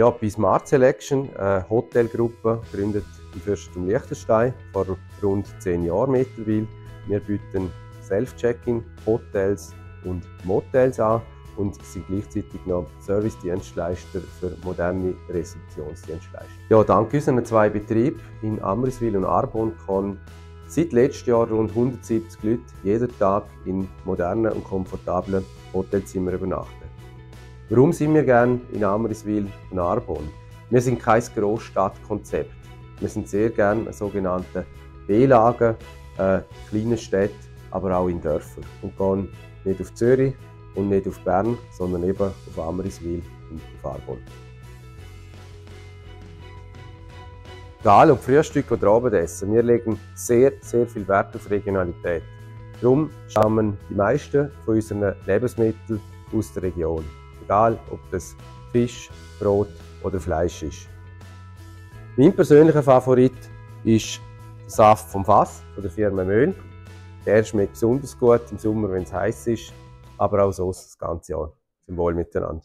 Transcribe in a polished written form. Ja, bei Smart Selection, eine Hotelgruppe, gegründet im Fürstentum Liechtenstein vor rund 10 Jahren mittlerweile. Wir bieten Self-Checking, Hotels und Motels an und sind gleichzeitig noch Service-Dienstleister für moderne Rezeptionsdienstleister. Ja, dank unseren zwei Betrieben in Amriswil und Arbon kann seit letztem Jahr rund 170 Leute jeden Tag in modernen und komfortablen Hotelzimmern übernachten. Warum sind wir gerne in Amriswil und Arbon? Wir sind kein Grossstadtkonzept. Wir sind sehr gerne eine sogenannte B-Lage, kleine Städte, aber auch in Dörfern. Und gehen nicht auf Zürich und nicht auf Bern, sondern eben auf Amriswil und auf Arbon. Egal ob Frühstück oder Abendessen, wir legen sehr, sehr viel Wert auf Regionalität. Darum stammen die meisten von unseren Lebensmitteln aus der Region. Egal ob das Fisch, Brot oder Fleisch ist. Mein persönlicher Favorit ist der Saft vom Fass von der Firma Möhl. Der schmeckt besonders gut im Sommer, wenn es heiß ist, aber auch sonst das ganze Jahr. Zum Wohl miteinander.